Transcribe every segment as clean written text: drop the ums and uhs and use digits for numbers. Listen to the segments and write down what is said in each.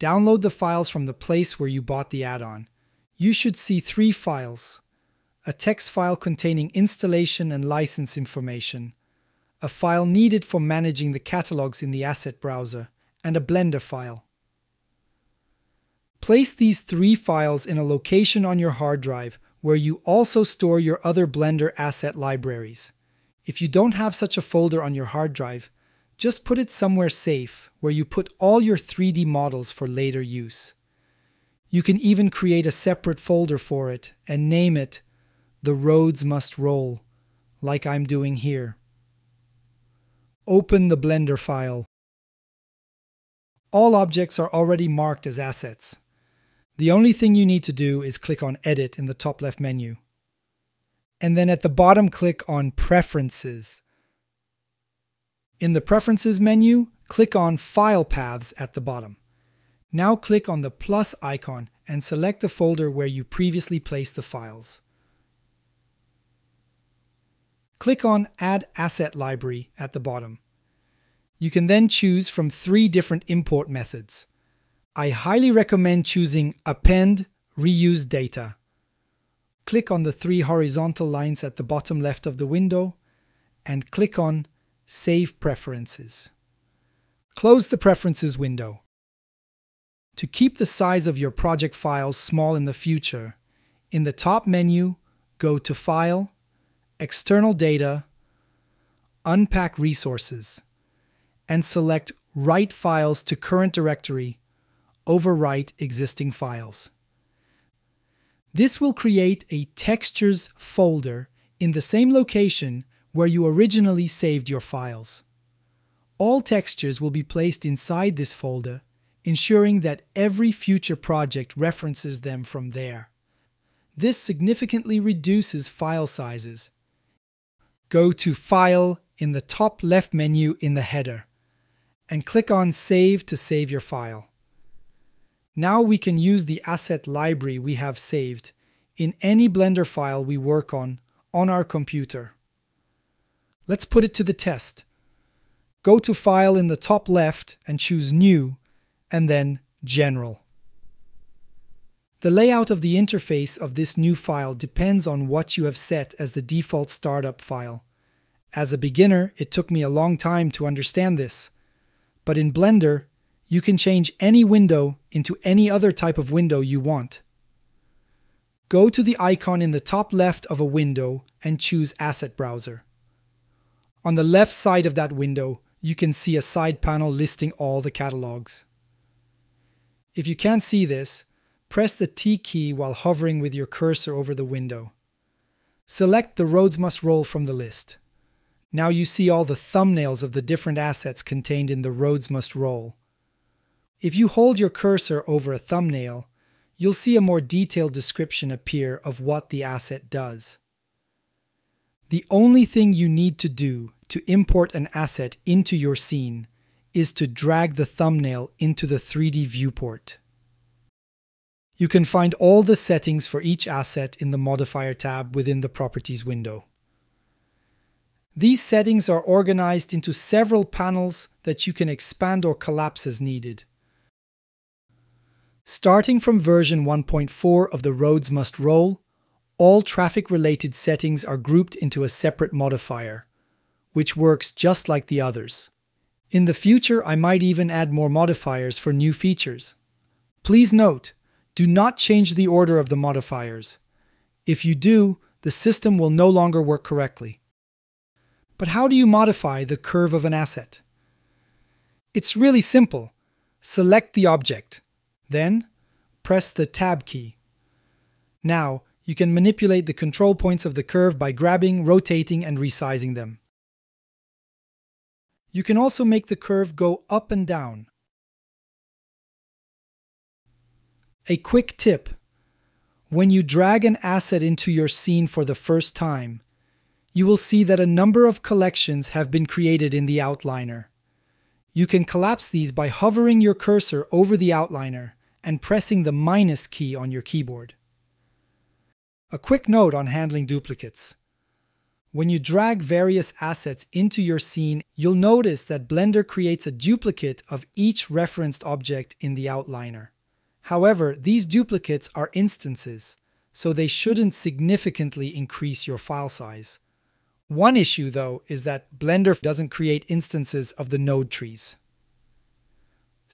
Download the files from the place where you bought the add-on. You should see three files: a text file containing installation and license information, a file needed for managing the catalogs in the asset browser, and a Blender file. Place these three files in a location on your hard drive where you also store your other Blender asset libraries. If you don't have such a folder on your hard drive, just put it somewhere safe where you put all your 3D models for later use. You can even create a separate folder for it and name it The Roads Must Roll, like I'm doing here. Open the Blender file. All objects are already marked as assets. The only thing you need to do is click on Edit in the top left menu. And then at the bottom, click on Preferences. In the Preferences menu, click on File Paths at the bottom. Now click on the plus icon and select the folder where you previously placed the files. Click on Add Asset Library at the bottom. You can then choose from three different import methods. I highly recommend choosing Append, Reuse Data. Click on the three horizontal lines at the bottom left of the window and click on Save Preferences. Close the Preferences window. To keep the size of your project files small in the future, in the top menu, go to File, External Data, Unpack Resources, and select Write Files to Current Directory, Overwrite Existing Files. This will create a Textures folder in the same location where you originally saved your files. All textures will be placed inside this folder, ensuring that every future project references them from there. This significantly reduces file sizes. Go to File in the top left menu in the header and click on Save to save your file. Now we can use the asset library we have saved in any Blender file we work on our computer. Let's put it to the test. Go to File in the top left and choose New and then General. The layout of the interface of this new file depends on what you have set as the default startup file. As a beginner, it took me a long time to understand this, but in Blender, you can change any window into any other type of window you want. Go to the icon in the top left of a window and choose Asset Browser. On the left side of that window, you can see a side panel listing all the catalogs. If you can't see this, press the T key while hovering with your cursor over the window. Select The Roads Must Roll from the list. Now you see all the thumbnails of the different assets contained in The Roads Must Roll. If you hold your cursor over a thumbnail, you'll see a more detailed description appear of what the asset does. The only thing you need to do to import an asset into your scene is to drag the thumbnail into the 3D viewport. You can find all the settings for each asset in the Modifier tab within the Properties window. These settings are organized into several panels that you can expand or collapse as needed. Starting from version 1.4 of The Roads Must Roll, all traffic-related settings are grouped into a separate modifier, which works just like the others. In the future, I might even add more modifiers for new features. Please note, do not change the order of the modifiers. If you do, the system will no longer work correctly. But how do you modify the curve of an asset? It's really simple. Select the object. Then, press the Tab key. Now, you can manipulate the control points of the curve by grabbing, rotating, and resizing them. You can also make the curve go up and down. A quick tip: when you drag an asset into your scene for the first time, you will see that a number of collections have been created in the outliner. You can collapse these by hovering your cursor over the outliner and pressing the minus key on your keyboard. A quick note on handling duplicates. When you drag various assets into your scene, you'll notice that Blender creates a duplicate of each referenced object in the outliner. However, these duplicates are instances, so they shouldn't significantly increase your file size. One issue, though, is that Blender doesn't create instances of the node trees.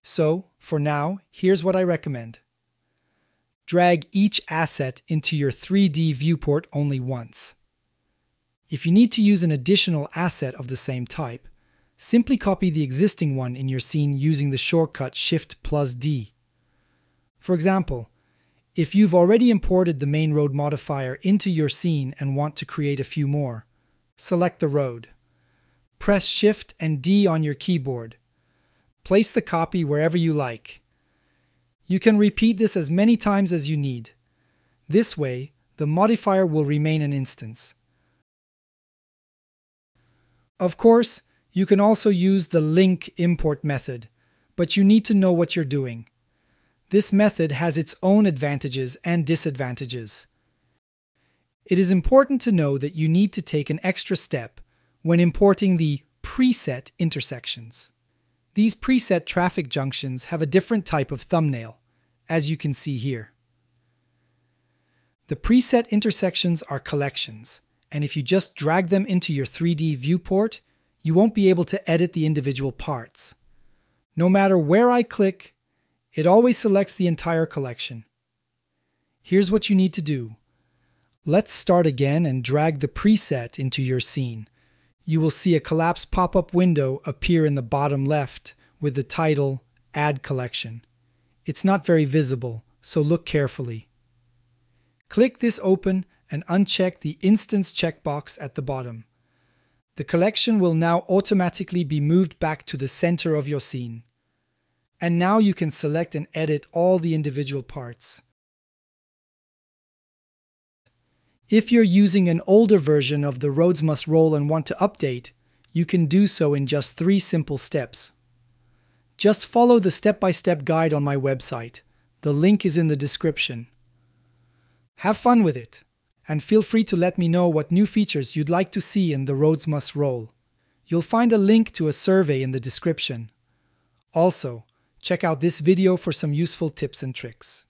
So, for now, here's what I recommend. Drag each asset into your 3D viewport only once. If you need to use an additional asset of the same type, simply copy the existing one in your scene using the shortcut Shift+D. For example, if you've already imported the main road modifier into your scene and want to create a few more, select the road. Press Shift and D on your keyboard. Place the copy wherever you like. You can repeat this as many times as you need. This way, the modifier will remain an instance. Of course, you can also use the link import method, but you need to know what you're doing. This method has its own advantages and disadvantages. It is important to know that you need to take an extra step when importing the preset intersections. These preset traffic junctions have a different type of thumbnail, as you can see here. The preset intersections are collections, and if you just drag them into your 3D viewport, you won't be able to edit the individual parts. No matter where I click, it always selects the entire collection. Here's what you need to do. Let's start again and drag the preset into your scene. You will see a collapse pop-up window appear in the bottom left with the title, Add Collection. It's not very visible, so look carefully. Click this open and uncheck the Instance checkbox at the bottom. The collection will now automatically be moved back to the center of your scene. And now you can select and edit all the individual parts. If you're using an older version of The Roads Must Roll and want to update, you can do so in just 3 simple steps. Just follow the step-by-step guide on my website. The link is in the description. Have fun with it, and feel free to let me know what new features you'd like to see in The Roads Must Roll. You'll find a link to a survey in the description. Also, check out this video for some useful tips and tricks.